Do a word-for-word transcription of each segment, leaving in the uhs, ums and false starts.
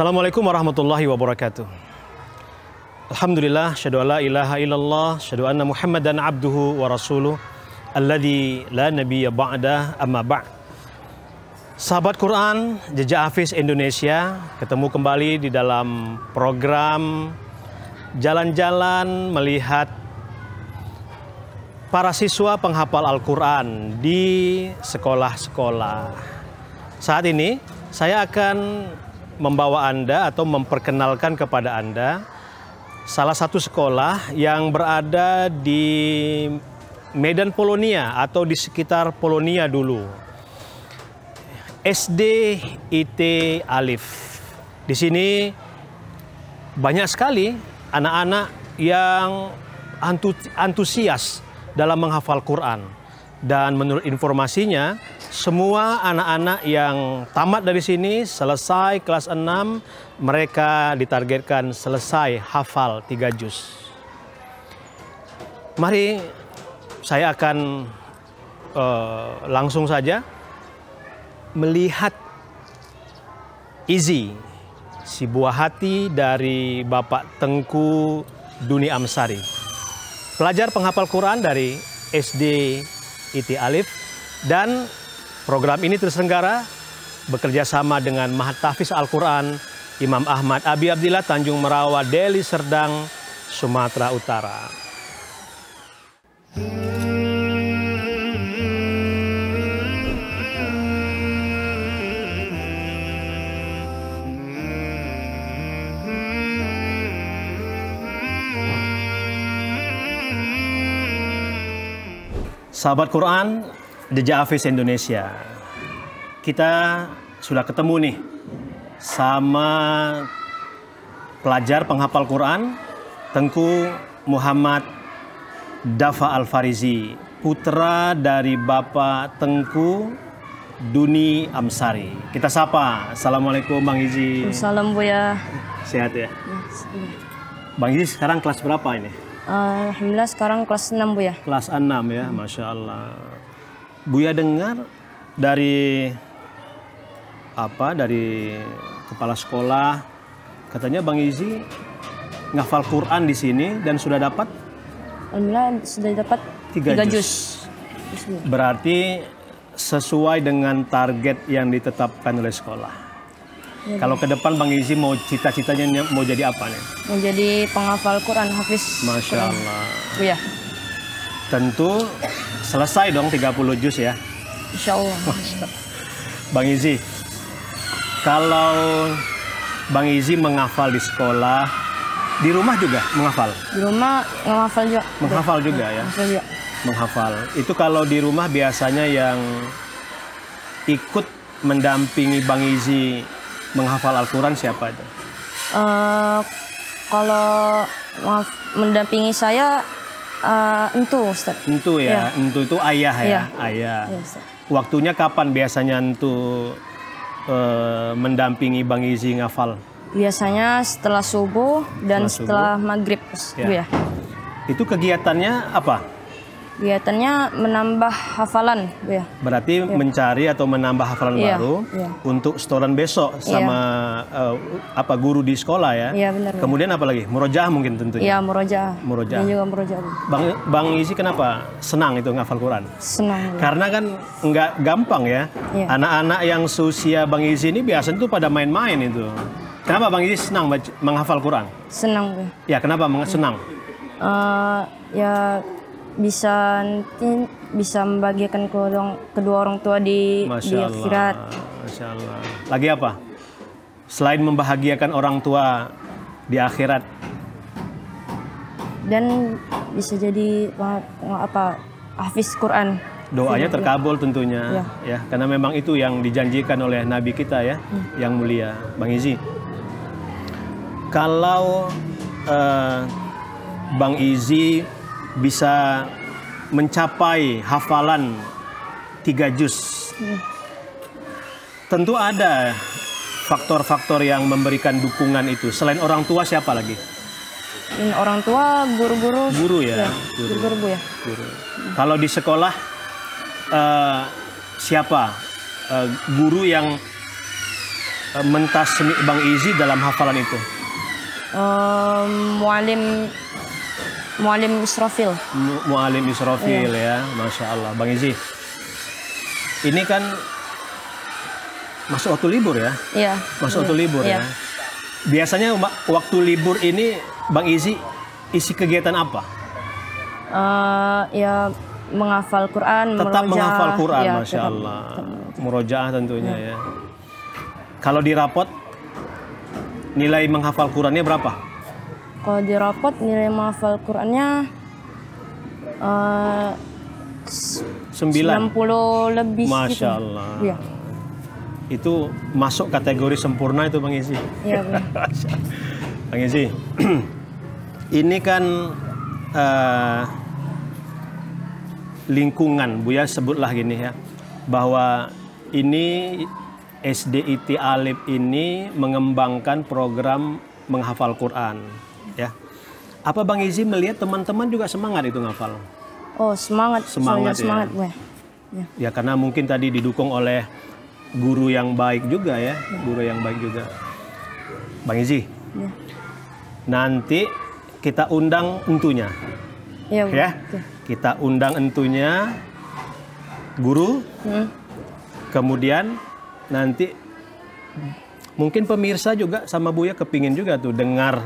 Assalamualaikum warahmatullahi wabarakatuh. Alhamdulillah, syadu ala ilaha illallah, syadu anna muhammadan abduhu wa rasuluh, alladhi la nabiyya ba'dah amma ba'. Sahabat Quran, Jejak Hafiz Indonesia, ketemu kembali di dalam program Jalan-Jalan Melihat para siswa penghafal Al-Quran di sekolah-sekolah. Saat ini, saya akan membawa Anda atau memperkenalkan kepada Anda salah satu sekolah yang berada di Medan Polonia atau di sekitar Polonia dulu. S D I T Alif. Di sini banyak sekali anak-anak yang antusias dalam menghafal Quran. Dan menurut informasinya, semua anak-anak yang tamat dari sini, selesai kelas enam, mereka ditargetkan selesai hafal tiga juz. Mari saya akan eh, langsung saja melihat isi si buah hati dari Bapak Tengku Duni Amsari, pelajar penghafal Quran dari S D I T Alif, dan program ini terselenggara bekerja sama dengan Ma'had Tahfizh Al-Quran Imam Ahmad Abi Abdillah, Tanjung Morawa, Deli Serdang, Sumatera Utara. Sahabat Quran, Jejak Hafiz Indonesia, kita sudah ketemu nih sama pelajar penghafal Quran Tengku Muhammad Dafa Al-Farizi, putra dari Bapak Tengku Duni Amsari. Kita sapa. Assalamualaikum Bang Izi. Salam Buya. Sehat ya? Yes, iya. Bang Izi sekarang kelas berapa ini? Uh, Alhamdulillah sekarang kelas enam Buya. Kelas enam ya, hmm. Masya Allah. Buya dengar dari apa dari kepala sekolah katanya Bang Izi ngafal Quran di sini dan sudah dapat alhamdulillah sudah dapat tiga juz. Berarti sesuai dengan target yang ditetapkan oleh sekolah. Jadi, kalau ke depan Bang Izi mau cita-citanya mau jadi apa nih? Mau jadi penghafal Quran hafiz. Masya Allah. Buya. Tentu selesai dong tiga puluh juz ya. Insya Allah. Bang Izi, kalau Bang Izi menghafal di sekolah, di rumah juga menghafal? Di rumah menghafal juga. Menghafal juga ya? Menghafal juga. Menghafal. Itu kalau di rumah biasanya yang ikut mendampingi Bang Izi menghafal Al-Quran siapa itu? Uh, kalau mendampingi saya, Uh, entu, Ustaz. Entu ya, ya. Entu itu ayah ya, ya. Ayah. Ya, waktunya kapan biasanya entu uh, mendampingi Bang Izi ngafal? Biasanya setelah subuh dan setelah, setelah subuh. Maghrib, ya. Ya. Itu kegiatannya apa? Kegiatannya menambah hafalan, ya. Berarti ya, mencari atau menambah hafalan ya, baru ya, untuk setoran besok sama ya, uh, apa guru di sekolah ya. Ya benar, kemudian benar. Apa lagi? Murojaah mungkin tentunya. Iya, murojaah. Murojaah. Juga murojaah. Bang Bang Izi kenapa senang itu ngafal Quran? Senang. Ya. Karena kan nggak gampang ya. Anak-anak ya, yang seusia Bang Izi ini biasanya tuh pada main-main itu. Kenapa Bang Izi senang menghafal Quran? Senang. Ya, kenapa senang? Uh, ya bisa nanti bisa membagikan kedua, kedua orang tua di akhirat. Masya Allah. Lagi apa? Selain membahagiakan orang tua di akhirat. Dan bisa jadi apa, hafiz Quran. Doanya terkabul tentunya, ya. ya, karena memang itu yang dijanjikan oleh Nabi kita, ya, hmm. yang mulia, Bang Izi. Kalau eh, Bang Izi bisa mencapai hafalan tiga juz, hmm. tentu ada faktor-faktor yang memberikan dukungan itu. Selain orang tua, siapa lagi? Ini orang tua, guru-guru, guru ya, guru-guru ya. Guru. Hmm. Kalau di sekolah, Uh, siapa uh, guru yang uh, mentasmi Bang Izi dalam hafalan itu? Uh, Mualim Mualim Israfil. Mu, Mualim Israfil, iya. Ya, Masya Allah. Bang Izi, ini kan masuk waktu libur ya? Iya. Masuk waktu libur iya. ya? Biasanya waktu libur ini Bang Izi isi kegiatan apa? Uh, ya... menghafal Quran, tetap menghafal Quran, ya, masya Allah, murojaah tentunya ya. ya. Kalau di rapot nilai menghafal Qurannya berapa? Kalau di rapot nilai menghafal Qurannya uh, sembilan puluh lebih. Masya gitu. Allah. Ya. Itu masuk kategori sempurna itu Bang Izi. Ya, Bang Izi, ini kan uh, lingkungan, Buya sebutlah gini ya, bahwa ini S D I T Alif ini mengembangkan program menghafal Quran, ya. Apa Bang Izi melihat teman-teman juga semangat itu ngafal? Oh, semangat, semangat, ya. semangat gue. Ya. ya karena mungkin tadi didukung oleh guru yang baik juga ya, ya. guru yang baik juga. Bang Izi, ya. nanti kita undang untunya. Ya, ya. Kita undang entunya guru, hmm. kemudian nanti mungkin pemirsa juga sama Buya kepingin juga tuh dengar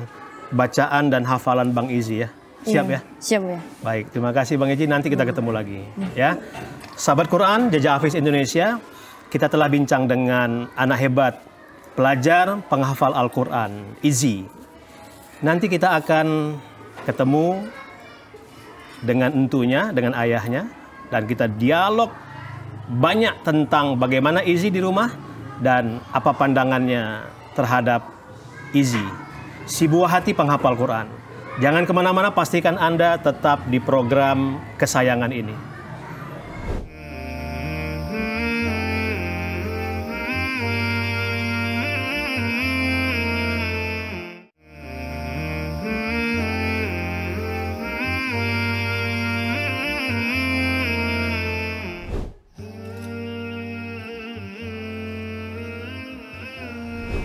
bacaan dan hafalan Bang Izi ya. Siap ya? Siap ya. Baik, terima kasih Bang Izi, nanti kita ketemu lagi ya. Sahabat Quran, Jejak Hafiz Indonesia, kita telah bincang dengan anak hebat, pelajar penghafal Al-Quran, Izi. Nanti kita akan ketemu dengan entunya, dengan ayahnya, dan kita dialog banyak tentang bagaimana Izi di rumah dan apa pandangannya terhadap Izi, si buah hati penghafal Quran. Jangan kemana-mana, pastikan Anda tetap di program kesayangan ini.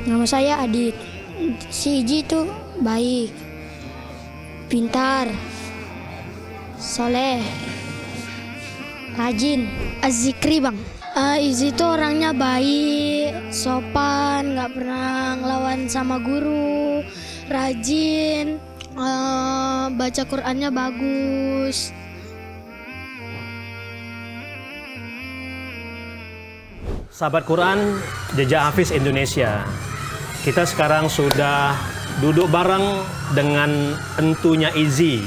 Nama saya Adit. Si Izi itu baik, pintar, soleh, rajin, azzikri bang. Uh, Izi itu orangnya baik, sopan, nggak pernah ngelawan sama guru, rajin, uh, baca Qurannya bagus. Sahabat Quran, Jejak Hafiz Indonesia. Kita sekarang sudah duduk bareng dengan entunya Izi,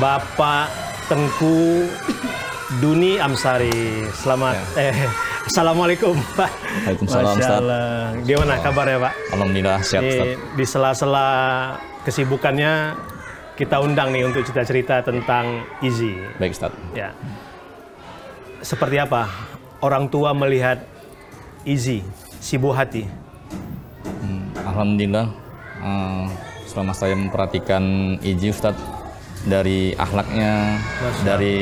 Bapak Tengku Duni Amsari. Selamat, ya. eh, Assalamualaikum Pak. Waalaikumsalam. Gimana kabarnya Pak? Alhamdulillah, siap. Di, di sela-sela kesibukannya kita undang nih untuk cerita-cerita tentang Izi. Baik Ustaz. Ya. Seperti apa orang tua melihat Izi, si buah hati? Hmm, Alhamdulillah, uh, selama saya memperhatikan Izi Ustadz, dari akhlaknya, dari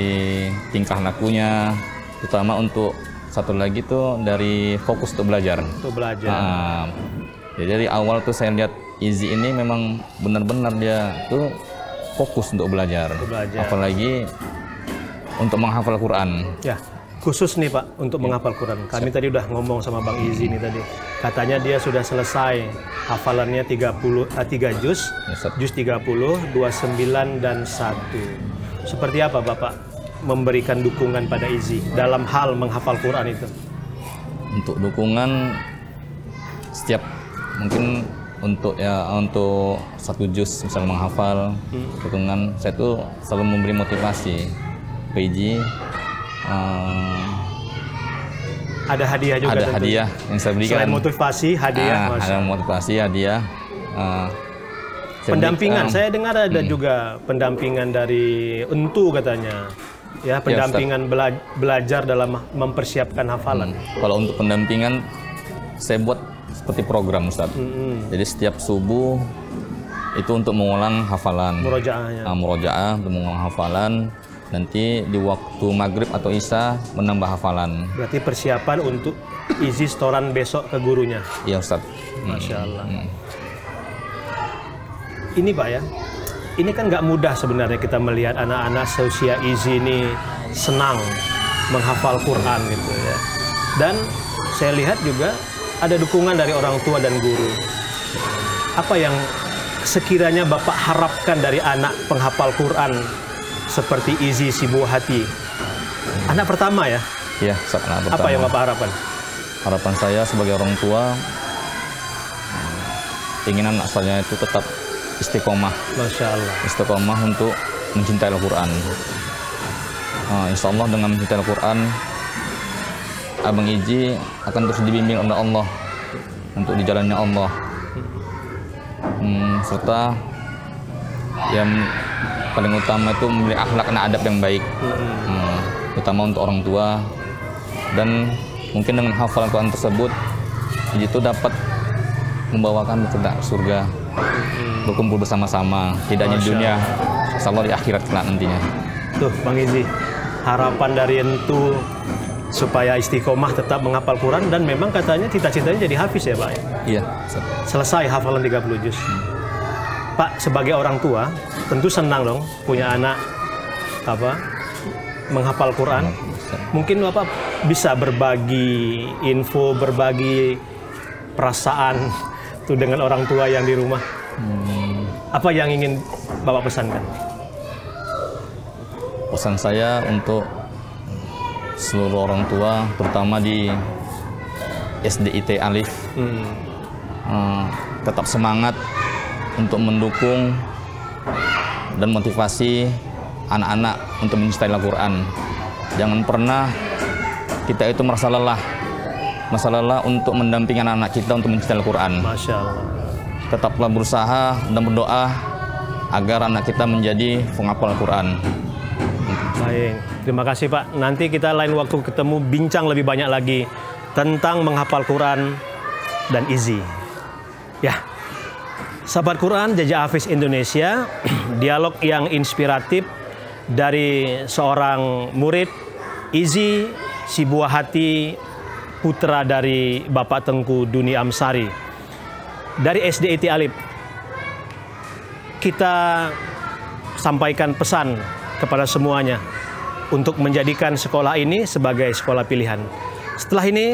tingkah lakunya, terutama untuk satu lagi tuh dari fokus untuk belajar. Untuk belajar. Uh, ya dari awal tuh saya lihat Izi ini memang benar-benar dia tuh fokus untuk belajar. Untuk belajar. Apalagi untuk menghafal Quran. Ya. Khusus nih Pak, untuk menghafal Quran. Kami tadi udah ngomong sama Bang Izi nih tadi. Katanya dia sudah selesai hafalannya tiga puluh, tiga juz, juz tiga puluh, dua puluh sembilan, dan satu. Seperti apa Bapak memberikan dukungan pada Izi dalam hal menghafal Quran itu? Untuk dukungan, setiap mungkin untuk ya untuk satu juz misalnya menghafal hitungan, hmm. saya tuh selalu memberi motivasi P J. Uh, ada hadiah juga. Ada tentu. Hadiah yang saya berikan. Selain motivasi, hadiah. Uh, ada motivasi, hadiah. Uh, saya pendampingan. Berikan, saya dengar ada hmm. juga pendampingan dari Untu katanya. Ya, pendampingan ya, bela belajar dalam mempersiapkan hafalan. Hmm. Kalau untuk pendampingan, saya buat seperti program Ustaz. Mm-hmm. Jadi setiap subuh itu untuk mengulang hafalan. Murojaahnya. Nah, murojaah untuk mengulang hafalan. Nanti di waktu maghrib atau isya menambah hafalan. Berarti persiapan untuk isi setoran besok ke gurunya. Iya Ustaz. Masya Allah. Hmm. Ini Pak ya, ini kan nggak mudah sebenarnya kita melihat anak-anak seusia Izi ini senang menghafal Quran gitu ya. Dan saya lihat juga ada dukungan dari orang tua dan guru. Apa yang sekiranya Bapak harapkan dari anak penghafal Quran seperti Izi Sibuhati? Anak pertama ya? Iya, anak pertama. Apa yang Bapak harapkan? Harapan saya sebagai orang tua, keinginan anak saya itu tetap istiqomah. Masya Allah. Istiqomah untuk mencintai Al-Quran. Nah, insya Allah dengan mencintai Al-Quran, Abang Iji akan terus dibimbing oleh Allah untuk di jalannya Allah, hmm, serta yang paling utama itu memiliki akhlak dan adab yang baik, hmm, utama untuk orang tua. Dan mungkin dengan hafalan Quran tersebut, Iji itu dapat membawakan kita ke surga, berkumpul bersama-sama, tidak hanya di dunia, insya Allah di akhirat kelak nantinya. Tuh, Bang Iji, harapan dari Entu supaya istiqomah tetap menghafal Quran, dan memang katanya cita-citanya jadi hafiz ya Pak? Iya. Selesai hafalan tiga puluh juz. Hmm. Pak, sebagai orang tua tentu senang dong punya anak apa menghafal Quran. Mungkin Bapak bisa berbagi info, berbagi perasaan itu dengan orang tua yang di rumah. Hmm. Apa yang ingin Bapak pesankan? Pesan saya untuk seluruh orang tua, terutama di S D I T Alif, hmm. uh, tetap semangat untuk mendukung dan motivasi anak-anak untuk mencintai Al-Quran. Jangan pernah kita itu merasa lelah, merasa lelah untuk mendampingi anak-anak kita untuk mencintai Al-Quran. Masya Allah. Tetaplah berusaha dan berdoa agar anak kita menjadi penghafal Al-Quran. Baik, terima kasih Pak. Nanti kita lain waktu ketemu bincang lebih banyak lagi tentang menghafal Quran dan izi. Ya, Sahabat Quran Jejak Hafiz Indonesia, dialog yang inspiratif dari seorang murid, Izi Sibuahati, putra dari Bapak Tengku Duni Amsari, dari S D I T Alif. Kita sampaikan pesan kepada semuanya untuk menjadikan sekolah ini sebagai sekolah pilihan. Setelah ini,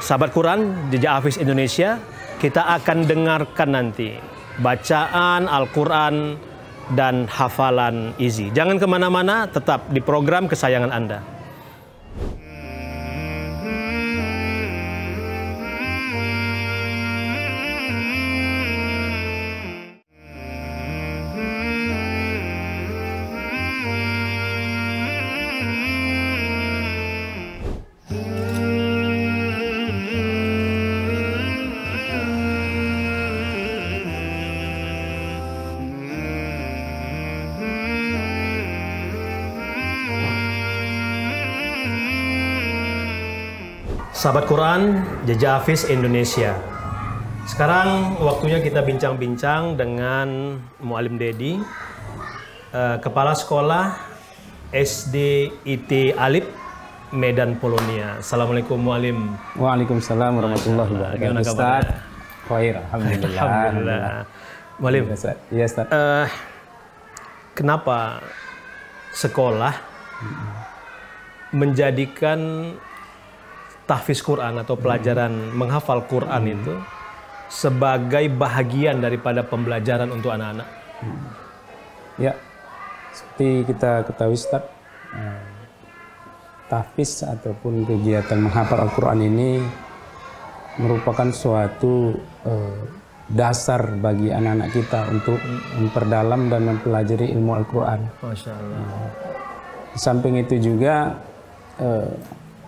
Sahabat Quran Jejak Hafiz Indonesia, kita akan dengarkan nanti bacaan Al-Quran dan hafalan izi. Jangan kemana-mana, tetap di program kesayangan Anda. Sahabat Quran Jejak Hafiz Indonesia. Sekarang waktunya kita bincang-bincang dengan Mualim Dedi, eh, Kepala Sekolah S D I T Alif Medan Polonia. Assalamualaikum Mualim. Waalaikumsalam warahmatullahi wabarakatuh. Ustaz. Khair, alhamdulillah. Alhamdulillah. Mualim. Iya Ustaz. Eh, kenapa sekolah menjadikan tahfiz Quran atau pelajaran hmm. menghafal Quran hmm. itu sebagai bahagian daripada pembelajaran untuk anak-anak? Hmm. Ya, seperti kita ketahui Ustaz, hmm. tahfiz ataupun kegiatan menghafal Al-Quran ini merupakan suatu eh, dasar bagi anak-anak kita untuk memperdalam dan mempelajari ilmu Al-Quran. Masya Allah. Nah, di samping itu juga eh,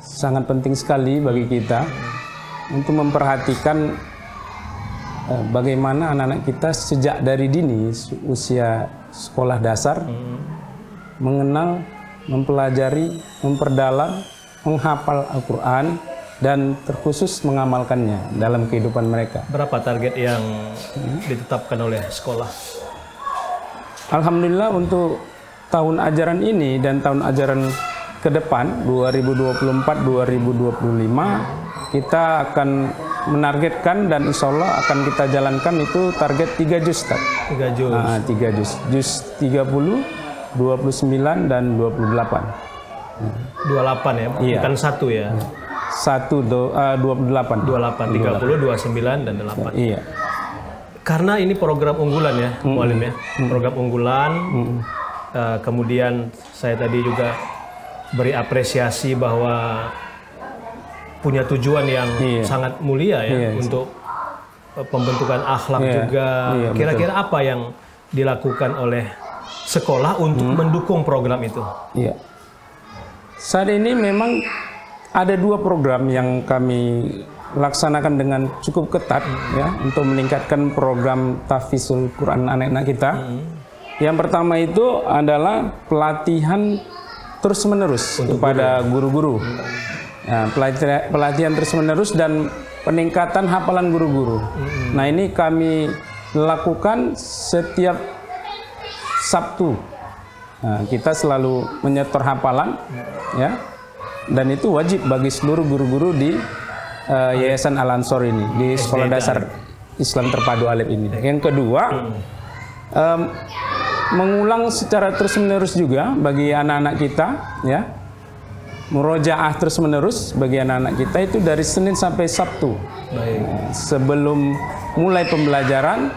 sangat penting sekali bagi kita untuk memperhatikan eh, bagaimana anak-anak kita sejak dari dini usia sekolah dasar hmm. mengenal, mempelajari, memperdalam, menghafal Al-Quran dan terkhusus mengamalkannya dalam kehidupan mereka. Berapa target yang ditetapkan oleh sekolah? Alhamdulillah untuk tahun ajaran ini dan tahun ajaran ke depan dua ribu dua puluh empat dua ribu dua puluh lima kita akan menargetkan dan insya Allah akan kita jalankan itu target tiga juz. tiga juz. Nah, tiga juz. juz tiga puluh, dua puluh sembilan, dan dua puluh delapan. dua puluh delapan ya, iya. Bukan satu ya. satu, dua puluh delapan, dua puluh delapan, tiga puluh, dua puluh sembilan, dan delapan. Iya. Karena ini program unggulan ya, mm-hmm. Mualim ya. Program unggulan. Mm-hmm. Uh, kemudian saya tadi juga beri apresiasi bahwa punya tujuan yang iya. sangat mulia ya, iya, untuk iya. pembentukan akhlak iya. juga. Kira-kira iya, apa yang dilakukan oleh sekolah untuk mm-hmm. mendukung program itu? Iya. Saat ini memang ada dua program yang kami laksanakan dengan cukup ketat hmm. ya, untuk meningkatkan program tahfidzul Quran anak-anak kita. Hmm. Yang pertama itu adalah pelatihan terus-menerus kepada guru-guru. Hmm. Nah, pelatihan, pelatihan terus-menerus dan peningkatan hafalan guru-guru. Hmm. Nah, ini kami lakukan setiap Sabtu. Nah, kita selalu menyetor hafalan hmm. ya. Dan itu wajib bagi seluruh guru-guru di uh, Yayasan Al-Ansor ini, di Sekolah Dasar Islam Terpadu Alif ini. Yang kedua, um, mengulang secara terus-menerus juga bagi anak-anak kita, ya, murojaah terus-menerus bagi anak-anak kita itu dari Senin sampai Sabtu. Baik. Sebelum mulai pembelajaran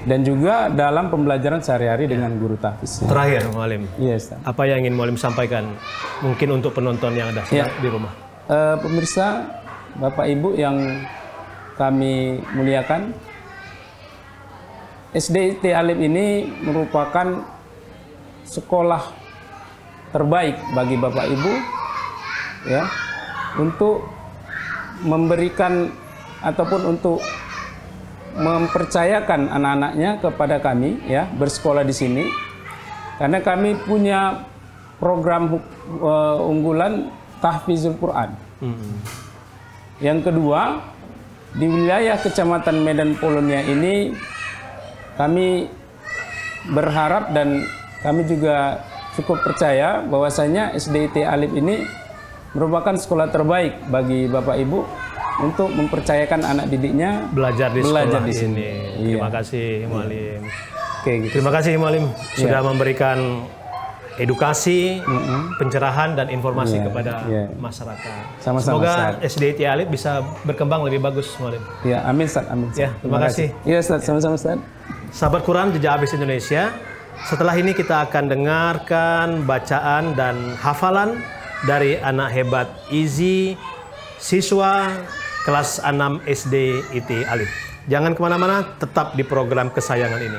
dan juga dalam pembelajaran sehari-hari dengan guru tahfiz. Terakhir, Mualim. Yes, apa yang ingin Mualim sampaikan? Mungkin untuk penonton yang ada yeah. di rumah. Uh, pemirsa, Bapak Ibu yang kami muliakan, S D I T Alif ini merupakan sekolah terbaik bagi Bapak Ibu ya, untuk memberikan ataupun untuk mempercayakan anak-anaknya kepada kami ya, bersekolah di sini karena kami punya program uh, unggulan tahfidzul Quran. Mm-hmm. Yang kedua, di wilayah Kecamatan Medan Polonia ini kami berharap dan kami juga cukup percaya bahwasanya S D I T Alif ini merupakan sekolah terbaik bagi Bapak Ibu untuk mempercayakan anak didiknya belajar di belajar sekolah di sini. Ini. Terima iya. kasih Mualim. Oke, gitu. Terima kasih Mualim sudah iya. memberikan edukasi, mm-hmm. pencerahan dan informasi yeah. kepada yeah. masyarakat. Sama-sama. Semoga S D I T Alif bisa berkembang lebih bagus Mualim. Ya, amin Ustaz, amin. Ya, terima, terima kasih. Iya Ustaz, sama-sama Ustaz. Sahabat Quran Jejak Hafiz Indonesia, setelah ini kita akan dengarkan bacaan dan hafalan dari anak hebat Izi, siswa kelas enam S D I T Alif. Jangan kemana-mana, tetap di program kesayangan ini.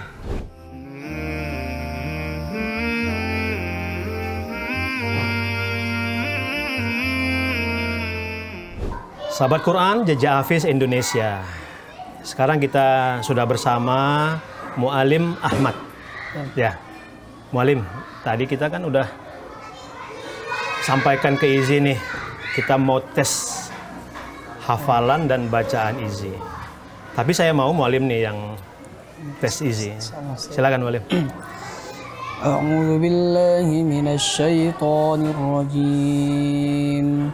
Sahabat Quran Jejak Hafiz Indonesia, sekarang kita sudah bersama Mualim Ahmad. Ya, Mualim, tadi kita kan udah sampaikan ke Izi nih, kita mau tes hafalan dan bacaan Izi. Tapi saya mau Mualim nih yang tes Izi. Silakan Mualim. A'udzu billahi minasy syaithanir rajim.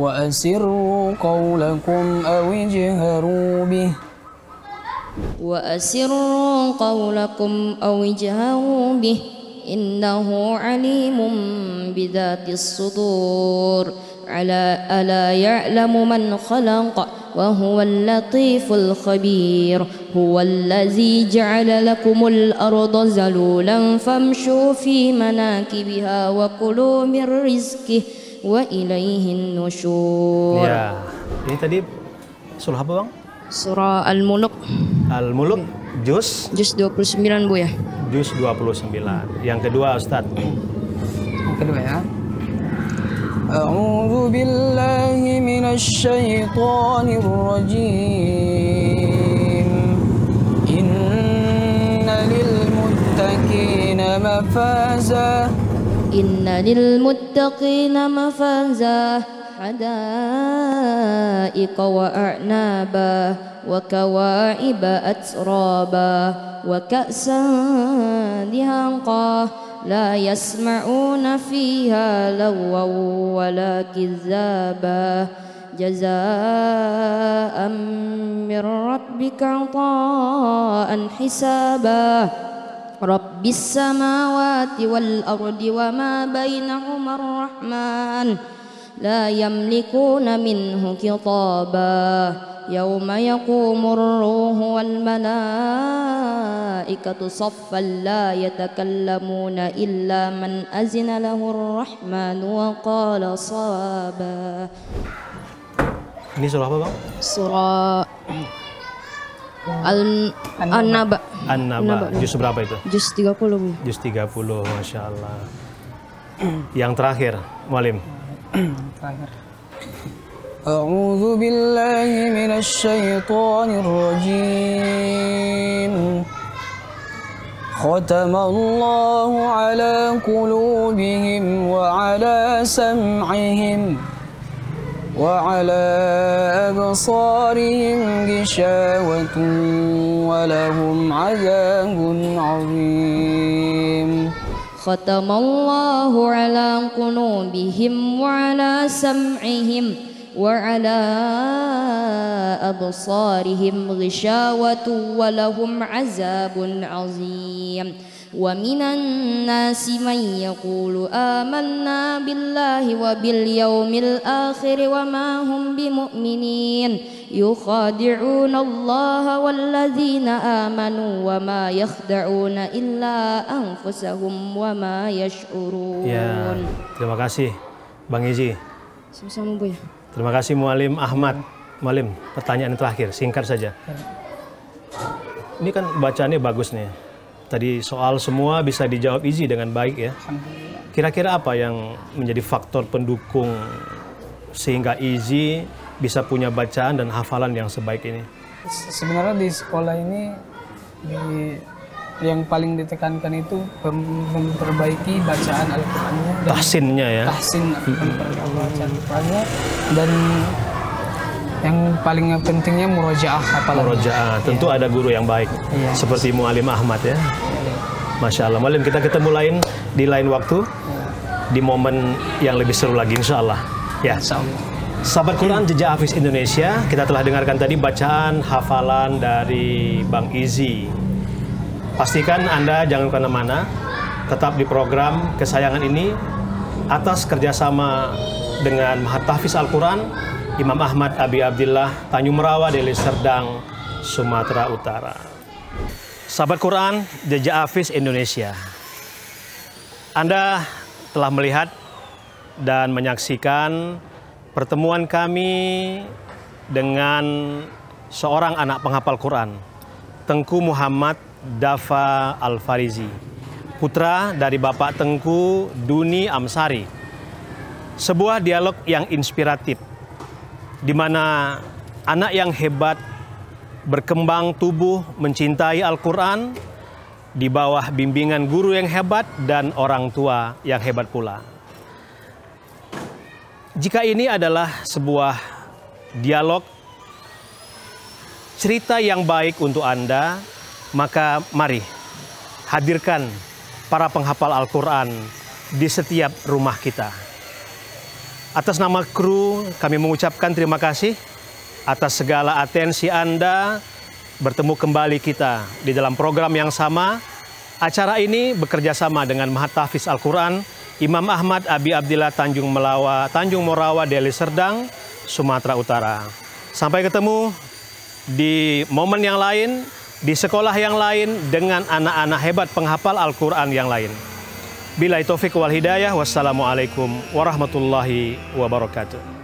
Wa asirru qawlakum aw ijharu bih. Wa asirru qawlakum aw ijharu bih. Innahu 'alimun bidzatis sudur. Ala ala ya'lamu man khalaqa wa huwal latiful khabir. Huwal ladzi ja'ala lakumul arda zalulan famshu fi manakibiha wa kulu mir rizqihi wa ilaihin nusyur. Ya, ini tadi Surah apa, Bang? Surah Al-Muluk. Al-Muluk juz juz dua puluh sembilan, Bu ya. Juz dua puluh sembilan. Yang kedua, Ustaz. Yang kedua ya. A'udzu billahi minasy syaithanir rajim. Inna lil muttaqina mafaza. Inna lil muttaqina mafaza. Hadaiqa wa a'naba wa kawa'iba atraba wa ka'san dihanqa. La yasma'una fiha lawaw wa la kizzaba. Jazaa'an min rabbika 'ata'an hisaba. Rabbis samawati wal ardi wa ma bainahuma ar-rahman. La yamlikuna minhu khitaba. Yawma yaqumur ruhu wal malaa'ikatu ikatu saffan la yatakallamuna illa man azina lahur rahman wa qala sawaba. Ini surah apa, Bang? Surah An-Naba. An-Naba. Juz berapa itu? Juz tiga puluh, Bu. Juz tiga puluh, masyaallah. Yang terakhir, Mualim. Terakhir. A'udzu billahi minasy syaithanir rajim. ختم الله على قلوبهم وعلى سمعهم وعلى أبصارهم غشاوة ولهم عذاب عظيم. ختم الله على قلوبهم وعلى سمعهم وعلى أبصارهم غشاوة ولهم عذاب عظيم. ومن الناس من يقول آمنا بالله وباليوم الآخر وما هم بمؤمنين. يخادعون الله والذين آمنوا وما يخدعون إلا أنفسهم وما يشعرون. Ya, terima kasih Bang Izi. Sama-sama, Bu ya. Terima kasih Mualim Ahmad. Mualim, pertanyaan terakhir, singkat saja. Ini kan bacaannya bagus nih. Tadi soal semua bisa dijawab Izi dengan baik ya. Kira-kira apa yang menjadi faktor pendukung sehingga Izi bisa punya bacaan dan hafalan yang sebaik ini? Sebenarnya di sekolah ini di, yang paling ditekankan itu memperbaiki bacaan Al-Qur'annya. Tahsinnya ya. Tahsin bacaan Al-Qur'annya dan yang paling pentingnya murojaah hafalan. Murojaah, tentu ya. Ada guru yang baik. Ya. Seperti Mualim Ahmad ya. Masya Allah. Mualim, kita ketemu lain di lain waktu. Ya. Di momen yang lebih seru lagi insya Allah. Ya. Insya Allah. Sahabat Quran Jejak Hafiz Indonesia, kita telah dengarkan tadi bacaan hafalan dari Bang Izi. Pastikan Anda jangan kemana-mana, tetap di program kesayangan ini atas kerjasama dengan Ma'had Tahfizh Al-Quran Imam Ahmad Abi Abdillah, Tanjung Morawa, Deli Serdang, Sumatera Utara. Sahabat Quran Jejak Hafiz Indonesia, Anda telah melihat dan menyaksikan pertemuan kami dengan seorang anak penghafal Quran, Tengku Muhammad Dafa Al-Farizi, putra dari Bapak Tengku Duni Amsari. Sebuah dialog yang inspiratif, di mana anak yang hebat berkembang tubuh mencintai Al-Quran di bawah bimbingan guru yang hebat dan orang tua yang hebat pula. Jika ini adalah sebuah dialog cerita yang baik untuk Anda, maka mari hadirkan para penghafal Al-Quran di setiap rumah kita. Atas nama kru kami mengucapkan terima kasih atas segala atensi Anda. Bertemu kembali kita di dalam program yang sama. Acara ini bekerja sama dengan Ma'had Tahfizh Al-Quran Imam Ahmad Abi Abdillah, Tanjung Melawa, Tanjung Morawa, Deli Serdang, Sumatera Utara. Sampai ketemu di momen yang lain, di sekolah yang lain, dengan anak-anak hebat penghafal Al-Quran yang lain. Billahi taufiq wal hidayah, wassalamualaikum warahmatullahi wabarakatuh.